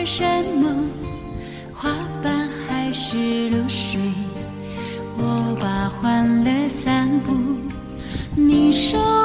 着山盟，花瓣还是露水。我把欢乐散布，你说。